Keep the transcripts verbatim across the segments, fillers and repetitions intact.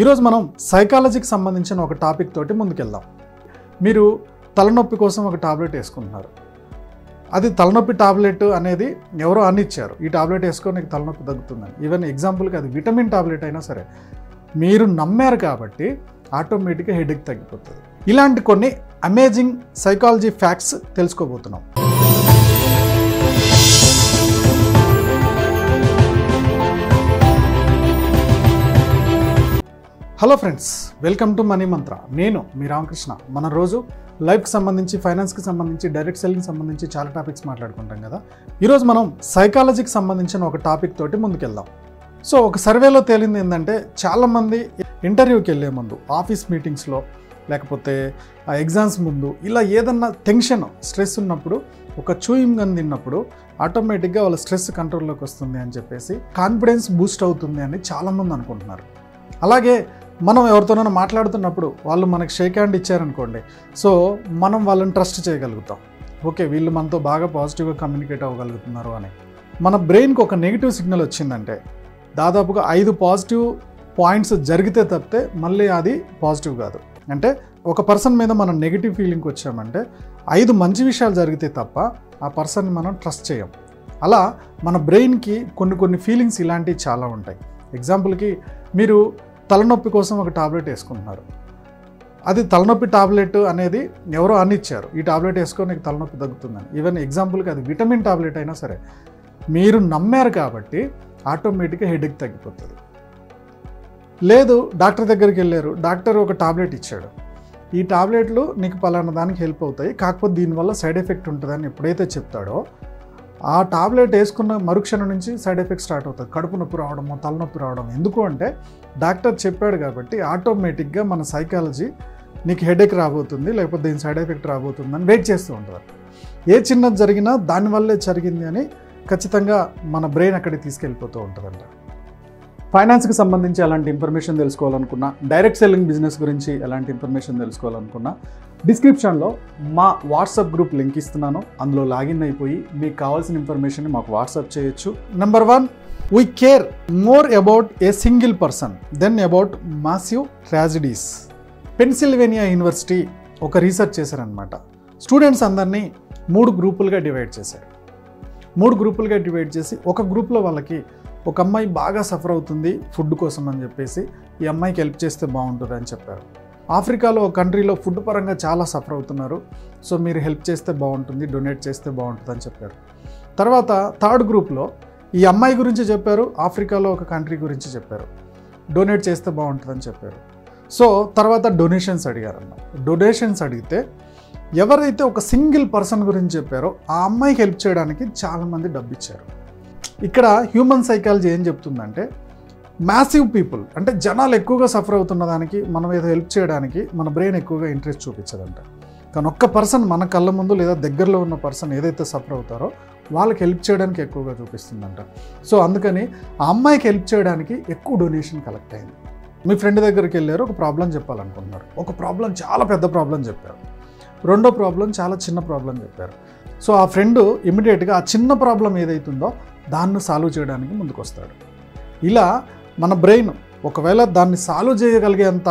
ఈరోజు మనం సైకాలజీకి సంబంధించిన ఒక టాపిక్ తోటి ముందుకెళ్దాం. మీరు తలనొప్పి కోసం ఒక టాబ్లెట్ వేసుకుంటున్నారు. అది తలనొప్పి టాబ్లెట్ అనేది ఎవరో అని ఇచ్చారు, ఈ టాబ్లెట్ వేసుకొని నీకు తలనొప్పి తగ్గుతుందని. ఈవెన్ ఎగ్జాంపుల్కి అది విటమిన్ టాబ్లెట్ అయినా సరే మీరు నమ్మారు కాబట్టి ఆటోమేటిక్గా హెడేక్ తగ్గిపోతుంది. ఇలాంటి కొన్ని అమేజింగ్ సైకాలజీ ఫ్యాక్ట్స్ తెలుసుకోబోతున్నాం. Hello friends, welcome to money Mantra. నేను మీ రామకృష్ణ. మన రోజు లైఫ్కి సంబంధించి, ఫైనాన్స్కి సంబంధించి, డైరెక్ట్ సెల్లింగ్ సంబంధించి చాలా టాపిక్స్ మాట్లాడుకుంటాం కదా. ఈరోజు మనం సైకాలజీకి సంబంధించిన ఒక టాపిక్ తోటి ముందుకెళ్దాం. సో ఒక సర్వేలో తేలింది ఏంటంటే, చాలామంది ఇంటర్వ్యూకి వెళ్ళే ముందు, ఆఫీస్ మీటింగ్స్లో, లేకపోతే ఎగ్జామ్స్ ముందు, ఇలా ఏదన్నా టెన్షన్, స్ట్రెస్ ఉన్నప్పుడు, ఒక చూయింగ్ గన్ తిన్నప్పుడు ఆటోమేటిక్గా వాళ్ళ స్ట్రెస్ కంట్రోల్లోకి వస్తుంది అని చెప్పేసి కాన్ఫిడెన్స్ బూస్ట్ అవుతుంది అని చాలామంది అనుకుంటున్నారు. అలాగే మనం ఎవరితోనైనా మాట్లాడుతున్నప్పుడు వాళ్ళు మనకు షేక్ హ్యాండ్ ఇచ్చారనుకోండి, సో మనం వాళ్ళని ట్రస్ట్ చేయగలుగుతాం. ఓకే, వీళ్ళు మనతో బాగా పాజిటివ్గా కమ్యూనికేట్ అవ్వగలుగుతున్నారు అని. మన బ్రెయిన్కి ఒక నెగిటివ్ సిగ్నల్ వచ్చిందంటే దాదాపుగా ఐదు పాజిటివ్ పాయింట్స్ జరిగితే తప్పితే మళ్ళీ అది పాజిటివ్ కాదు. అంటే ఒక పర్సన్ మీద మనం నెగిటివ్ ఫీలింగ్కి వచ్చామంటే ఐదు మంచి విషయాలు జరిగితే తప్ప ఆ పర్సన్ని మనం ట్రస్ట్ చేయం. అలా మన బ్రెయిన్కి కొన్ని కొన్ని ఫీలింగ్స్ ఇలాంటివి చాలా ఉంటాయి. ఎగ్జాంపుల్కి మీరు తలనొప్పి కోసం ఒక టాబ్లెట్ వేసుకుంటున్నారు. అది తలనొప్పి టాబ్లెట్ అనేది ఎవరో అని ఇచ్చారు, ఈ టాబ్లెట్ వేసుకొని నీకు తలనొప్పి తగ్గుతుందని. ఈవెన్ ఎగ్జాంపుల్కి అది విటమిన్ టాబ్లెట్ అయినా సరే మీరు నమ్మారు కాబట్టి ఆటోమేటిక్గా హెడేక్ తగ్గిపోతుంది. లేదు, డాక్టర్ దగ్గరికి వెళ్ళారు, డాక్టర్ ఒక టాబ్లెట్ ఇచ్చాడు, ఈ టాబ్లెట్లు నీకు పలానా దానికి హెల్ప్ అవుతాయి, కాకపోతే దీనివల్ల సైడ్ ఎఫెక్ట్ ఉంటుందని ఎప్పుడైతే చెప్తాడో ఆ టాబ్లెట్ వేసుకున్న మరుక్షణం నుంచి సైడ్ ఎఫెక్ట్ స్టార్ట్ అవుతుంది. కడుపు నొప్పి రావడము, తలనొప్పి రావడం. ఎందుకు అంటే డాక్టర్ చెప్పాడు కాబట్టి ఆటోమేటిక్గా మన సైకాలజీ నీకు హెడేక్ రాబోతుంది, లేకపోతే దీని సైడ్ ఎఫెక్ట్ రాబోతుందని వెయిట్ చేస్తూ ఉంటారు. ఏ చిన్నది జరిగినా దానివల్లే జరిగింది అని ఖచ్చితంగా మన బ్రెయిన్ అక్కడికి తీసుకెళ్ళిపోతూ ఉంటుందంట. ఫైనాన్స్కి సంబంధించి ఎలాంటి ఇన్ఫర్మేషన్ తెలుసుకోవాలనుకున్నా, డైరెక్ట్ సెల్లింగ్ బిజినెస్ గురించి ఎలాంటి ఇన్ఫర్మేషన్ తెలుసుకోవాలనుకున్నా, డిస్క్రిప్షన్లో మా వాట్సాప్ గ్రూప్ లింక్ ఇస్తున్నాను. అందులో లాగిన్ అయిపోయి మీకు కావాల్సిన ఇన్ఫర్మేషన్ని మాకు వాట్సాప్ చేయొచ్చు. Number one, we care more about a single person then about massive tragedies. Pennsylvania university ఒక రీసెర్చ్ చేశారనమాట. స్టూడెంట్స్ అందరినీ మూడు గ్రూపులుగా డివైడ్ చేశారు. మూడు గ్రూపులుగా డివైడ్ చేసి ఒక గ్రూప్లో వాళ్ళకి ఒక అమ్మాయి బాగా సఫర్ అవుతుంది ఫుడ్ కోసం అని చెప్పేసి ఈ అమ్మాయికి హెల్ప్ చేస్తే బాగుంటుంది అని చెప్పారు. ఆఫ్రికాలో ఒక కంట్రీలో ఫుడ్ పరంగా చాలా సఫర్ అవుతున్నారు, సో మీరు హెల్ప్ చేస్తే బాగుంటుంది, డొనేట్ చేస్తే బాగుంటుంది అని చెప్పారు. తర్వాత థర్డ్ గ్రూప్లో ఈ అమ్మాయి గురించి చెప్పారు, ఆఫ్రికాలో ఒక కంట్రీ గురించి చెప్పారు, డొనేట్ చేస్తే బాగుంటుందని చెప్పారు. సో తర్వాత డొనేషన్స్ అడిగారన్న. డొనేషన్స్ అడిగితే ఎవరైతే ఒక సింగిల్ పర్సన్ గురించి చెప్పారో ఆ అమ్మాయికి హెల్ప్ చేయడానికి చాలామంది డబ్బు ఇచ్చారు. ఇక్కడ హ్యూమన్ సైకాలజీ ఏం చెప్తుందంటే, మ్యాసివ్ పీపుల్ అంటే జనాలు ఎక్కువగా సఫర్ అవుతున్న దానికి మనం ఏదో హెల్ప్ చేయడానికి మన బ్రెయిన్ ఎక్కువగా ఇంట్రెస్ట్ చూపించదంట. కానీ ఒక్క పర్సన్ మన కళ్ళ ముందు లేదా దగ్గరలో ఉన్న పర్సన్ ఏదైతే సఫర్ అవుతారో వాళ్ళకి హెల్ప్ చేయడానికి ఎక్కువగా చూపిస్తుందంట. సో అందుకని ఆ అమ్మాయికి హెల్ప్ చేయడానికి ఎక్కువ డొనేషన్ కలెక్ట్ అయింది. మీ ఫ్రెండ్ దగ్గరికి వెళ్ళారు, ఒక ప్రాబ్లం చెప్పాలనుకుంటున్నారు. ఒక ప్రాబ్లం చాలా పెద్ద ప్రాబ్లం చెప్పారు, రెండో ప్రాబ్లం చాలా చిన్న ప్రాబ్లం చెప్పారు. సో ఆ ఫ్రెండ్ ఇమీడియట్గా ఆ చిన్న ప్రాబ్లం ఏదైతుందో దాన్ని సాల్వ్ చేయడానికి ముందుకు వస్తాడు. ఇలా మన బ్రెయిన్ ఒకవేళ దాన్ని సాల్వ్ చేయగలిగేంత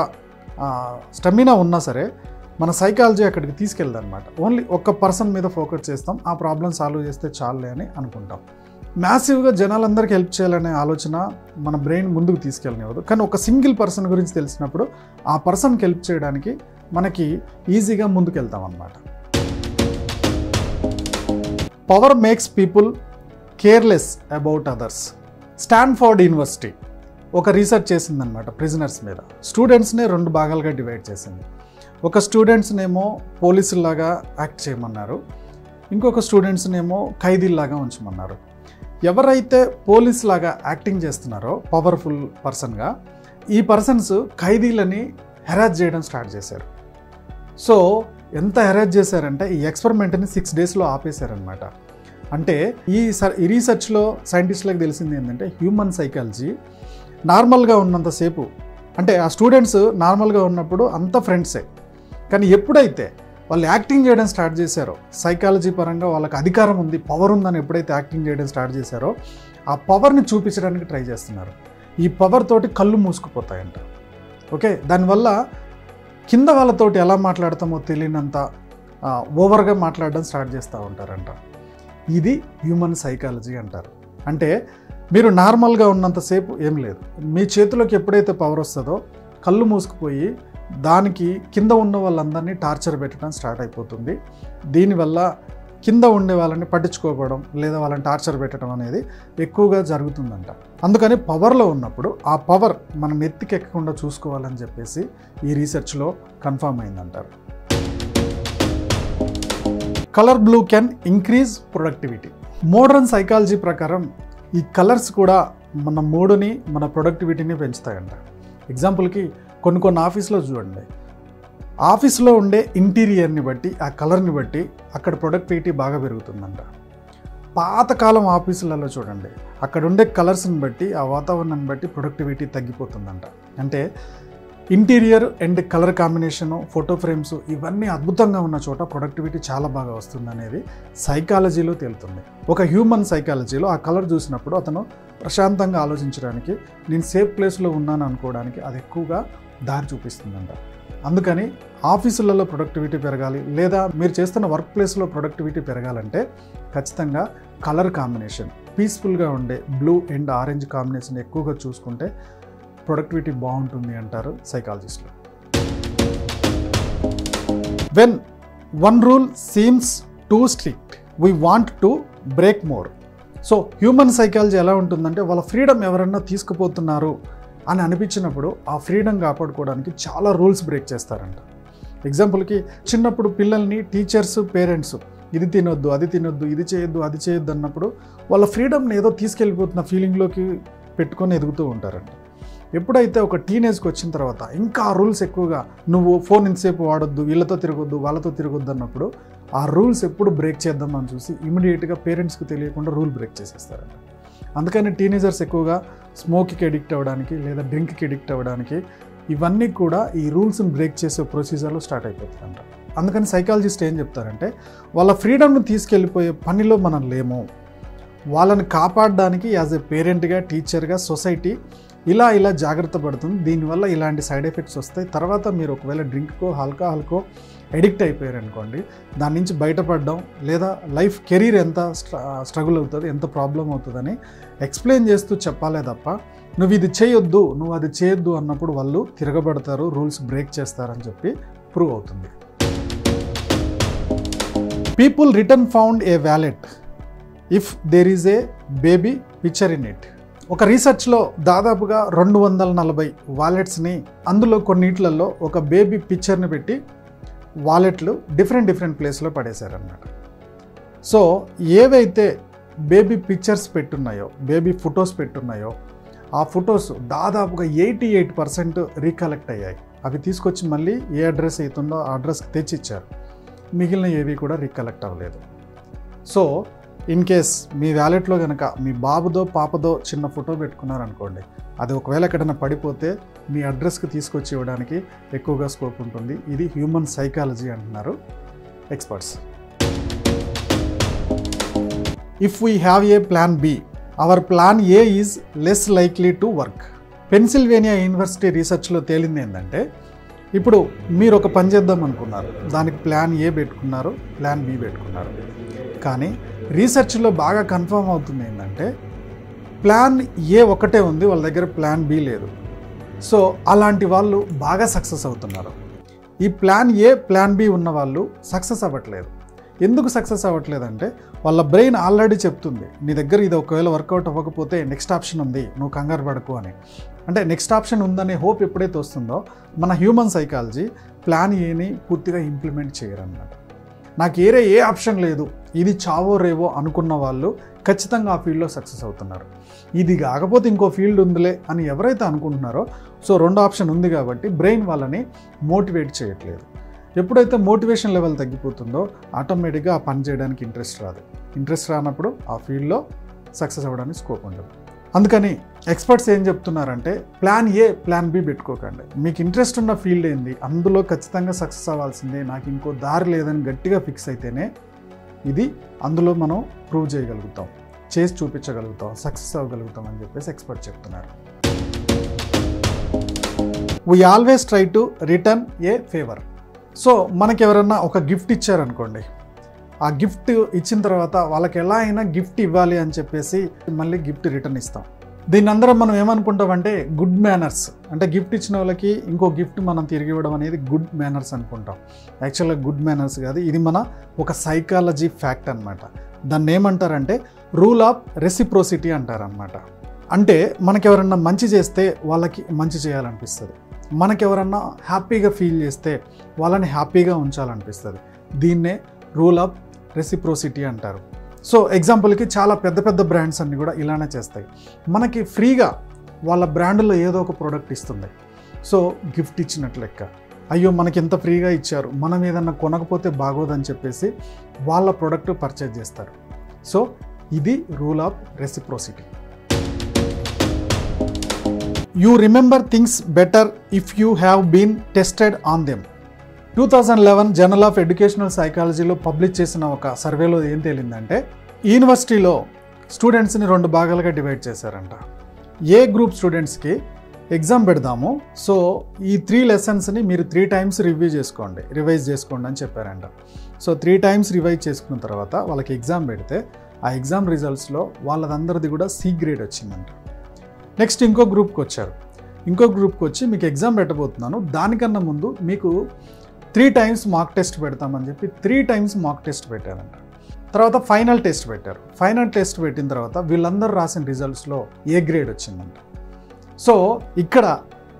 స్టెమినా ఉన్నా సరే మన సైకాలజీ అక్కడికి తీసుకెళ్ళదనమాట. ఓన్లీ ఒక్క పర్సన్ మీద ఫోకస్ చేస్తాం, ఆ ప్రాబ్లం సాల్వ్ చేస్తే చాలులే అని అనుకుంటాం. మ్యాసివ్గా జనాలందరికీ హెల్ప్ చేయాలనే ఆలోచన మన బ్రెయిన్ ముందుకు తీసుకెళ్ళనివ్వదు. కానీ ఒక సింగిల్ పర్సన్ గురించి తెలిసినప్పుడు ఆ పర్సన్కి హెల్ప్ చేయడానికి మనకి ఈజీగా ముందుకెళ్తాం అన్నమాట. Power makes people careless about others. Stanford university ఒక రీసెర్చ్ చేసిందనమాట ప్రిజనర్స్ మీద. స్టూడెంట్స్నే రెండు భాగాలుగా డివైడ్ చేసింది. ఒక స్టూడెంట్స్నేమో పోలీసుల్లాగా యాక్ట్ చేయమన్నారు, ఇంకొక స్టూడెంట్స్నేమో ఖైదీల్లాగా ఉంచమన్నారు. ఎవరైతే పోలీస్ లాగా యాక్టింగ్ చేస్తున్నారో పవర్ఫుల్ పర్సన్గా, ఈ పర్సన్స్ ఖైదీలని హెరాస్ చేయడం స్టార్ట్ చేశారు. సో ఎంత హెరాస్ చేశారంటే ఈ ఎక్స్పెరిమెంట్ని సిక్స్ డేస్లో ఆపేశారనమాట. అంటే ఈ ఈ రీసెర్చ్లో సైంటిస్టులకు తెలిసింది ఏంటంటే, హ్యూమన్ సైకాలజీ నార్మల్గా ఉన్నంతసేపు, అంటే ఆ స్టూడెంట్స్ నార్మల్గా ఉన్నప్పుడు అంత ఫ్రెండ్సే, కానీ ఎప్పుడైతే వాళ్ళు యాక్టింగ్ చేయడం స్టార్ట్ చేశారో, సైకాలజీ పరంగా వాళ్ళకి అధికారం ఉంది, పవర్ ఉందని ఎప్పుడైతే యాక్టింగ్ చేయడం స్టార్ట్ చేశారో ఆ పవర్ని చూపించడానికి ట్రై చేస్తున్నారు. ఈ పవర్ తోటి కళ్ళు మూసుకుపోతాయంట. ఓకే దానివల్ల కింద వాళ్ళతోటి ఎలా మాట్లాడతామో తెలియనంత ఓవర్గా మాట్లాడడం స్టార్ట్ చేస్తూ ఉంటారంట. ఇది హ్యూమన్ సైకాలజీ అంటారు. అంటే మీరు నార్మల్గా ఉన్నంతసేపు ఏం లేదు, మీ చేతిలోకి ఎప్పుడైతే పవర్ వస్తుందో కళ్ళు మూసుకుపోయి దానికి కింద ఉన్న వాళ్ళందరినీ టార్చర్ పెట్టడం స్టార్ట్ అయిపోతుంది. దీనివల్ల కింద ఉండే వాళ్ళని పట్టించుకోకపోవడం లేదా వాళ్ళని టార్చర్ పెట్టడం అనేది ఎక్కువగా జరుగుతుందంట. అందుకని పవర్లో ఉన్నప్పుడు ఆ పవర్ మనం ఎత్తికెక్కకుండా చూసుకోవాలని చెప్పేసి ఈ రీసెర్చ్లో కన్ఫర్మ్ అయిందంటారు. Colour blue can increase productivity. Modern psychology ప్రకారం ఈ కలర్స్ కూడా మన మూడుని మన ప్రొడక్టివిటీని పెంచుతాయంట. ఎగ్జాంపుల్కి కొన్ని కొన్ని ఆఫీస్లో చూడండి, ఆఫీస్లో ఉండే ఇంటీరియర్ని బట్టి ఆ కలర్ని బట్టి అక్కడ ప్రొడక్టివిటీ బాగా పెరుగుతుందంట. పాతకాలం ఆఫీసులలో చూడండి, అక్కడ ఉండే కలర్స్ని బట్టి ఆ వాతావరణాన్ని బట్టి ప్రొడక్టివిటీ తగ్గిపోతుందంట. అంటే interior and colour combination, photo frames ఇవన్నీ అద్భుతంగా ఉన్న చోట ప్రొడక్టివిటీ చాలా బాగా వస్తుంది అనేది సైకాలజీలో తేలుతుంది. ఒక హ్యూమన్ సైకాలజీలో ఆ కలర్ చూసినప్పుడు అతను ప్రశాంతంగా ఆలోచించడానికి, నేను సేఫ్ ప్లేస్లో ఉన్నాను అనుకోవడానికి అది ఎక్కువగా దారి చూపిస్తుందంట. అందుకని ఆఫీసులలో ప్రొడక్టివిటీ పెరగాలి లేదా మీరు చేస్తున్న వర్క్ ప్లేస్లో ప్రొడక్టివిటీ పెరగాలంటే ఖచ్చితంగా కలర్ కాంబినేషన్ పీస్ఫుల్గా ఉండే బ్లూ అండ్ ఆరెంజ్ కాంబినేషన్ ఎక్కువగా చూసుకుంటే ప్రొడక్టివిటీ బాగుంటుంది అంటారు సైకాలజిస్టులు. When one rule seems too strict we want to break more. So human psychology ఎలా ఉంటుందంటే వాళ్ళ ఫ్రీడమ్ ఎవరన్నా తీసుకుపోతున్నారు అని అనిపించినప్పుడు ఆ ఫ్రీడమ్ కాపాడుకోవడానికి చాలా రూల్స్ బ్రేక్ చేస్తారంట. ఎగ్జాంపుల్కి చిన్నప్పుడు పిల్లల్ని టీచర్స్, పేరెంట్స్ ఇది తినొద్దు, అది తినొద్దు, ఇది చేయొద్దు, అది చేయొద్దు అన్నప్పుడు వాళ్ళ ఫ్రీడమ్ని ఏదో తీసుకెళ్ళిపోతున్న ఫీలింగ్లోకి పెట్టుకొని ఎదుగుతూ ఉంటారంట. ఎప్పుడైతే ఒక టీనేజ్కి వచ్చిన తర్వాత ఇంకా ఆ రూల్స్ ఎక్కువగా, నువ్వు ఫోన్ ఇంతసేపు వాడొద్దు, వీళ్ళతో తిరగొద్దు, వాళ్ళతో తిరగొద్దు అన్నప్పుడు ఆ రూల్స్ ఎప్పుడు బ్రేక్ చేద్దామని చూసి ఇమీడియట్గా పేరెంట్స్కి తెలియకుండా రూల్ బ్రేక్ చేసేస్తారంట. అందుకని టీనేజర్స్ ఎక్కువగా స్మోక్కి అడిక్ట్ అవ్వడానికి లేదా డ్రింక్కి అడిక్ట్ అవ్వడానికి ఇవన్నీ కూడా ఈ రూల్స్ని బ్రేక్ చేసే ప్రొసీజర్లో స్టార్ట్ అయిపోతుందంట. అందుకని సైకాలజిస్ట్ ఏం చెప్తారంటే వాళ్ళ ఫ్రీడమ్ని తీసుకెళ్ళిపోయే పనిలో మనం లేము, వాళ్ళని కాపాడడానికి యాజ్ ఎ పేరెంట్గా, టీచర్గా సొసైటీ ఇలా ఇలా జాగ్రత్త పడుతుంది, దీనివల్ల ఇలాంటి సైడ్ ఎఫెక్ట్స్ వస్తాయి. తర్వాత మీరు ఒకవేళ డ్రింక్కో ఆల్కహాల్కో అడిక్ట్ అయిపోయారనుకోండి, దాని నుంచి బయటపడడం లేదా లైఫ్ కెరీర్ ఎంత స్ట్రగుల్ అవుతుంది, ఎంత ప్రాబ్లం అవుతుందని ఎక్స్ప్లెయిన్ చేస్తూ చెప్పాలే తప్ప నువ్వు ఇది చేయొద్దు, నువ్వు అది చేయొద్దు అన్నప్పుడు వాళ్ళు తిరగబడతారు, రూల్స్ బ్రేక్ చేస్తారని చెప్పి ప్రూవ్ అవుతుంది. People return found a wallet if there is a baby picture in it. ఒక రీసెర్చ్లో దాదాపుగా రెండు వందల నలభై వాలెట్స్ని అందులో కొన్నిట్లలో ఒక బేబీ పిక్చర్ని పెట్టి వాలెట్లు డిఫరెంట్ డిఫరెంట్ ప్లేస్లో పడేశారన్నమాట. సో ఏవైతే బేబీ పిక్చర్స్ పెట్టున్నాయో, బేబీ ఫొటోస్ పెట్టున్నాయో ఆ ఫొటోస్ దాదాపుగా ఎయిటీ ఎయిట్ పర్సెంట్ రీకలెక్ట్ అయ్యాయి. అవి తీసుకొచ్చి మళ్ళీ ఏ అడ్రస్ అవుతుందో ఆ అడ్రస్కి తెచ్చిచ్చారు. మిగిలిన ఏవి కూడా రీకలెక్ట్ అవ్వలేదు. సో ఇన్ కేస్ మీ వ్యాలెట్లో కనుక మీ బాబుదో పాపదో చిన్న ఫోటో పెట్టుకున్నారనుకోండి, అది ఒకవేళ ఎక్కడైనా పడిపోతే మీ అడ్రస్కి తీసుకొచ్చి ఇవ్వడానికి ఎక్కువగా స్కోప్ ఉంటుంది. ఇది హ్యూమన్ సైకాలజీ అంటున్నారు experts. If we have a plan B our plan A is less likely to work. Pennsylvania university రీసెర్చ్లో తేలింది ఏంటంటే ఇప్పుడు మీరు ఒక పని చేద్దాం అనుకున్నారు, దానికి ప్లాన్ ఏ పెట్టుకున్నారు, ప్లాన్ బి పెట్టుకున్నారు. కానీ రీసెర్చ్లో బాగా కన్ఫర్మ్ అవుతుంది ఏంటంటే ప్లాన్ ఏ ఒకటే ఉంది, వాళ్ళ దగ్గర ప్లాన్ బి లేదు. సో అలాంటి వాళ్ళు బాగా సక్సెస్ అవుతున్నారు. ఈ ప్లాన్ ఏ ప్లాన్ బి ఉన్న వాళ్ళు సక్సెస్ అవ్వట్లేదు. ఎందుకు సక్సెస్ అవ్వట్లేదంటే వాళ్ళ బ్రెయిన్ ఆల్రెడీ చెప్తుంది, నీ దగ్గర ఇది ఒకవేళ వర్కౌట్ అవ్వకపోతే నెక్స్ట్ ఆప్షన్ ఉంది, నువ్వు కంగారు పడకు అని. అంటే నెక్స్ట్ ఆప్షన్ ఉందనే హోప్ ఎప్పుడైతే వస్తుందో మన హ్యూమన్ సైకాలజీ ప్లాన్ ఏని పూర్తిగా ఇంప్లిమెంట్ చేయరన్నమాట. నాకు ఏరే ఏ ఆప్షన్ లేదు, ఇది చావో రేవో అనుకున్న వాళ్ళు ఖచ్చితంగా ఆ ఫీల్డ్లో సక్సెస్ అవుతున్నారు. ఇది కాకపోతే ఇంకో ఫీల్డ్ ఉందిలే అని ఎవరైతే అనుకుంటున్నారో, సో రెండు ఆప్షన్ ఉంది కాబట్టి బ్రెయిన్ వాళ్ళని మోటివేట్ చేయట్లేదు. ఎప్పుడైతే మోటివేషన్ లెవెల్ తగ్గిపోతుందో ఆటోమేటిక్గా ఆ పని చేయడానికి ఇంట్రెస్ట్ రాదు. ఇంట్రెస్ట్ రానప్పుడు ఆ ఫీల్డ్లో సక్సెస్ అవ్వడానికి స్కోప్ ఉండదు. అందుకని ఎక్స్పర్ట్స్ ఏం చెప్తున్నారంటే ప్లాన్ ఏ ప్లాన్ బి పెట్టుకోకండి. మీకు ఇంట్రెస్ట్ ఉన్న ఫీల్డ్ ఏంది, అందులో ఖచ్చితంగా సక్సెస్ అవ్వాల్సిందే, నాకు ఇంకో దారి లేదని గట్టిగా ఫిక్స్ అయితేనే ఇది అందులో మనం ప్రూవ్ చేయగలుగుతాం, చేసి చూపించగలుగుతాం, సక్సెస్ అవ్వగలుగుతాం అని చెప్పేసి ఎక్స్పర్ట్ చెప్తున్నారు. we always try to return a favor. So మనకి ఎవరైనా ఒక గిఫ్ట్ ఇచ్చారు అనుకోండి, ఆ గిఫ్ట్ ఇచ్చిన తర్వాత వాళ్ళకి ఎలా అయినా గిఫ్ట్ ఇవ్వాలి అని చెప్పేసి మళ్ళీ గిఫ్ట్ రిటర్న్ ఇస్తాం. దీని అందరం మనం ఏమనుకుంటామంటే గుడ్ మేనర్స్, అంటే గిఫ్ట్ ఇచ్చిన వాళ్ళకి ఇంకో గిఫ్ట్ మనం తిరిగి ఇవ్వడం అనేది గుడ్ మేనర్స్ అనుకుంటాం. యాక్చువల్గా గుడ్ మేనర్స్ కాదు, ఇది మన ఒక సైకాలజీ ఫ్యాక్ట్ అనమాట. దాన్ని ఏమంటారంటే రూల్ ఆఫ్ రెసిప్రోసిటీ అంటారనమాట. అంటే మనకెవరన్నా మంచి చేస్తే వాళ్ళకి మంచి చేయాలనిపిస్తుంది, మనకెవరన్నా హ్యాపీగా ఫీల్ చేస్తే వాళ్ళని హ్యాపీగా ఉంచాలనిపిస్తుంది. దీన్నే రూల్ ఆఫ్ రెసిప్రోసిటీ అంటారు. సో ఎగ్జాంపుల్కి చాలా పెద్ద పెద్ద బ్రాండ్స్ అన్నీ కూడా ఇలానే చేస్తాయి. మనకి ఫ్రీగా వాళ్ళ బ్రాండ్లో ఏదో ఒక ప్రోడక్ట్ ఇస్తుంది, సో గిఫ్ట్ ఇచ్చినట్లు లెక్క. అయ్యో మనకి ఎంత ఫ్రీగా ఇచ్చారు, మనం ఏదన్నా కొనకపోతే బాగోదని చెప్పేసి వాళ్ళ ప్రోడక్ట్ పర్చేజ్ చేస్తారు. సో ఇది rule of reciprocity. You remember things better if you have been tested on them. two thousand eleven journal of educational సైకాలజీలో పబ్లిష్ చేసిన ఒక సర్వేలో ఏం తేలిందంటే, యూనివర్సిటీలో స్టూడెంట్స్ని రెండు భాగాలుగా డివైడ్ చేశారంట. ఏ గ్రూప్ స్టూడెంట్స్కి ఎగ్జామ్ పెడదాము, సో ఈ త్రీ లెసన్స్ని మీరు త్రీ టైమ్స్ రివ్యూ చేసుకోండి రివైజ్ చేసుకోండి అని చెప్పారంట. సో త్రీ టైమ్స్ రివైజ్ చేసుకున్న తర్వాత వాళ్ళకి ఎగ్జామ్ పెడితే ఆ ఎగ్జామ్ రిజల్ట్స్లో వాళ్ళదందరిది కూడా సి గ్రేడ్ వచ్చిందంట. నెక్స్ట్ ఇంకో గ్రూప్కి వచ్చారు, ఇంకో గ్రూప్కి వచ్చి మీకు ఎగ్జామ్ పెట్టబోతున్నాను, దానికన్నా ముందు మీకు త్రీ టైమ్స్ మాక్ టెస్ట్ పెడతామని చెప్పి త్రీ టైమ్స్ మాక్ టెస్ట్ పెట్టారంట. తర్వాత ఫైనల్ టెస్ట్ పెట్టారు, ఫైనల్ టెస్ట్ పెట్టిన తర్వాత వీళ్ళందరూ రాసిన రిజల్ట్స్లో ఏ గ్రేడ్ వచ్చిందంట. సో ఇక్కడ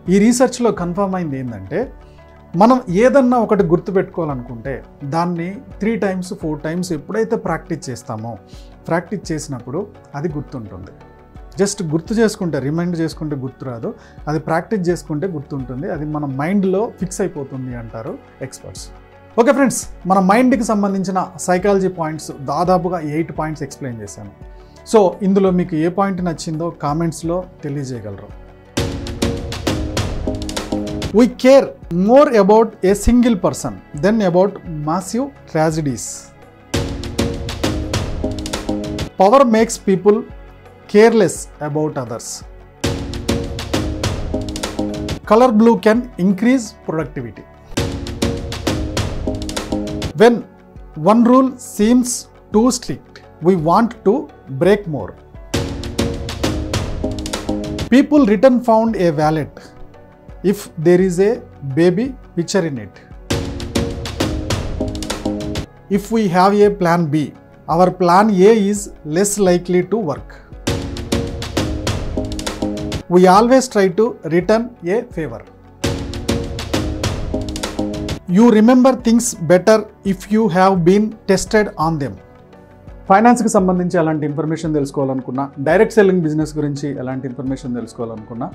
ఈ రీసెర్చ్లో కన్ఫర్మ్ అయింది ఏంటంటే, మనం ఏదన్నా ఒకటి గుర్తుపెట్టుకోవాలనుకుంటే దాన్ని త్రీ టైమ్స్ ఫోర్ టైమ్స్ ఎప్పుడైతే ప్రాక్టీస్ చేస్తామో, ప్రాక్టీస్ చేసినప్పుడు అది గుర్తుంటుంది. జస్ట్ గుర్తు చేసుకుంటే రిమైండ్ చేసుకుంటే గుర్తురాదు, అది ప్రాక్టీస్ చేసుకుంటే గుర్తుంటుంది, అది మన మైండ్లో ఫిక్స్ అయిపోతుంది అంటారు ఎక్స్పర్ట్స్. ఓకే ఫ్రెండ్స్, మన మైండ్కి సంబంధించిన సైకాలజీ పాయింట్స్ దాదాపుగా ఎయిట్ పాయింట్స్ ఎక్స్ప్లెయిన్ చేశాను. సో ఇందులో మీకు ఏ పాయింట్ నచ్చిందో కామెంట్స్లో తెలియజేయగలరు. We care more about a single person then about massive tragedies. Power makes people careless about others. Color blue can increase productivity. When one rule seems too strict, we want to break more. People return found a wallet if there is a baby picture in it. If we have a plan B, our plan A is less likely to work. We always try to return a favor. You remember things better if you have been tested on them. ఫైనాన్స్కి సంబంధించి ఎలాంటి information తెలుసుకోవాలనుకున్నా, direct selling business గురించి ఎలాంటి information తెలుసుకోవాలనుకున్నా,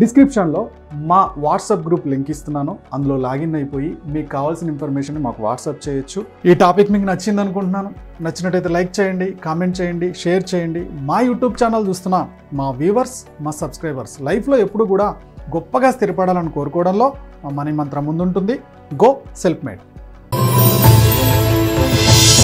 డిస్క్రిప్షన్లో మా WhatsApp group link ఇస్తున్నాను. అందులో లాగిన్ అయిపోయి మీకు కావాల్సిన ఇన్ఫర్మేషన్ మాకు వాట్సాప్ చేయొచ్చు. ఈ టాపిక్ మీకు నచ్చింది అనుకుంటున్నాను. నచ్చినట్టయితే లైక్ చేయండి, కామెంట్ చేయండి, షేర్ చేయండి. మా యూట్యూబ్ ఛానల్ చూస్తున్న మా వ్యూవర్స్, మా సబ్స్క్రైబర్స్ లైఫ్లో ఎప్పుడు కూడా గొప్పగా స్థిరపడాలని కోరుకోవడంలో మా మనీ మంత్రం ముందుంటుంది. Go self made.